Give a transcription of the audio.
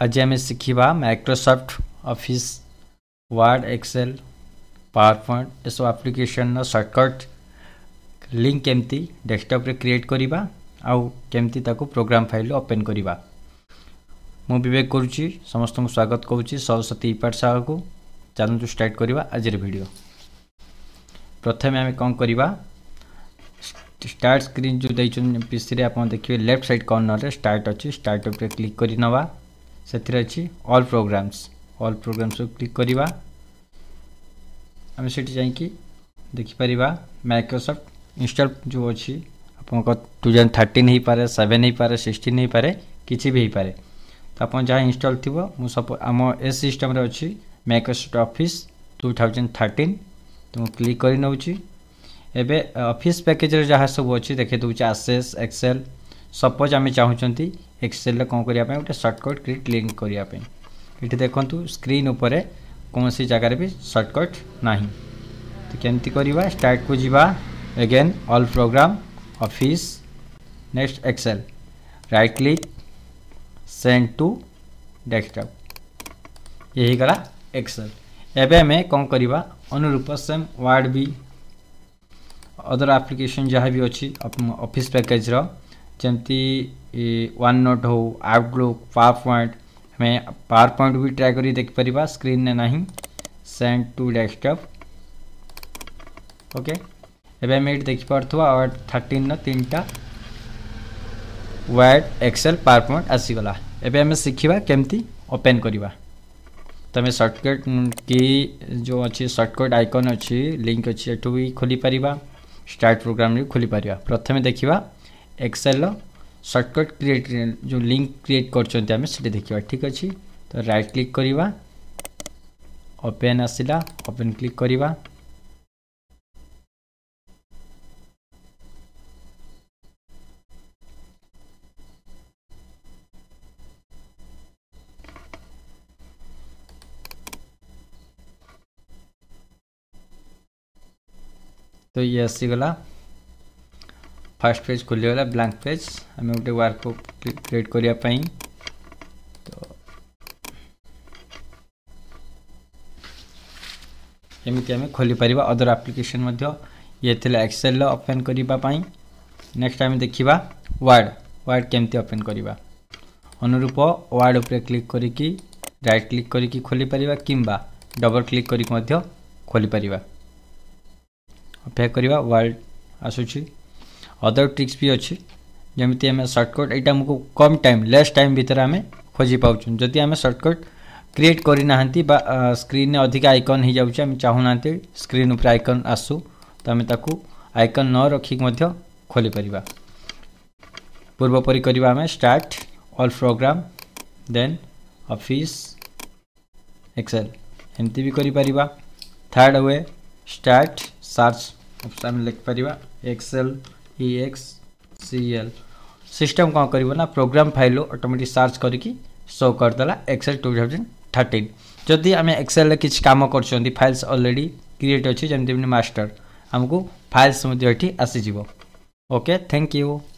आज आम शिखा Microsoft Office Word Excel PowerPoint एसब आप्लिकेशन सर्टकट लिंक केमती डेस्कटॉप रे क्रिएट करिबा आउ केमती ताको प्रोग्राम फाइल ओपन करिबा। मु विवेक करूची समस्त को स्वागत करूची सरस्वती पाठशाला को। चलू स्टार्ट करिबा आज रे वीडियो। प्रथमे आम कौन करिबा स्टार्ट स्क्रीन जो दैचन पीसी रे आपन देखिबे लेफ्ट साइड कॉर्नर रे स्टार्ट अछि। स्टार्ट पे क्लिक करिनवा सेतिर अछि ऑल प्रोग्राम्स को क्लिक करिबा। आम सेठी जाई कि देखि परिबा माइक्रोसॉफ्ट इंस्टॉल जो अच्छी आपको 2013 हो पारे 7 हो पारे 16 हो पारे किसी भी हो पारे। तो आप जहाँ इंस्टॉल थी मुझे आम ए सिस्टम अच्छी माइक्रोसॉफ्ट ऑफिस 2013। तो मुझे क्लिक कर नौची एबे ऑफिस पैकेज जहाँ सब अच्छी देखे दूचे एक्सेस एक्सेल। सपोज आम चाहूँ एक्सेल कौन करने गोटे सर्टकट क्रिएट लिंक करने ये देखूँ स्क्रीन उपर कौन सी जगार भी सर्टकट ना। तो केमती करवा स्टार्ट को जीवा again all program office next Excel right click send to desktop यही गला एक्सेल। एबे हमें कौन करवा अनुरूप सेम वर्ड भी अदर एप्लिकेशन जहाँ भी अच्छी ऑफिस पैकेज जमती वन नोट हो आउटलुक पावरपॉइंट हमें पावरपॉइंट भी ट्राई कर देखिपर स्क्रीन ने नहीं सेंड टू डेस्कटॉप ओके। एबे आम ये देखिपुआ वर्ड 13 रीन टा वर्ड एक्सेल पावरपॉइंट आसीगला। एबे आम शिखा केमती ओपन करवा। तो आम सर्टकट की जो अच्छी सर्टकट आइकन अच्छी लिंक अच्छी एठू भी खोली पार स्टार्ट प्रोग्राम भी खोली पार। प्रथमे देखा एक्सेल सर्टकट क्रिएट जो लिंक क्रिएट करें देखा ठीक अच्छे। तो राइट क्लिक करवा ओपेन आसला ओपेन क्लिक करवा। तो ये आसीगला फास्ट पेज खोलीगला ब्लांक पेज। आम गोटे वर्क को क्रिएट करने तो एमती आम खोली पार अदर एप्लिकेशन ये एक्सेल ओपन करने। नेक्स्ट आम देखा वर्ड वर्ड केमती ओपन करवा अनुरूप वर्ड उपर क्लिक करके राइट क्लिक करके खोली पार किंबा डबल क्लिक करके खोली पार अपेक्षा करवा वर्ड आसूची। अदर ट्रिक्स भी अच्छी जमी आम सर्टकट यहाँ आमको कम टाइम लेस टाइम भितर आम खोजी पाचन। जदि आम सर्टकट क्रिएट करना स्क्रीन अधिक आइकन हो जाए आम चाहूना स्क्रीन उपर आइकन आसू तो आम ताकू आइकन न रखिक खोली पार। पूर्वपरी करवा आम start all program then office Excel एमती भी कर। Third way start search option लिखिपर एक्सेल EXCL सिस्टम कौन करना प्रोग्राम फाइल ऑटोमेटिक सर्च करके शो करदेला एक्सेल 2013। जदि आम एक्सेल किसी काम कर फाइल्स ऑलरेडी क्रिएट अच्छे जमीन मास्टर आमको फाइल्स आसीज ओके थैंक यू।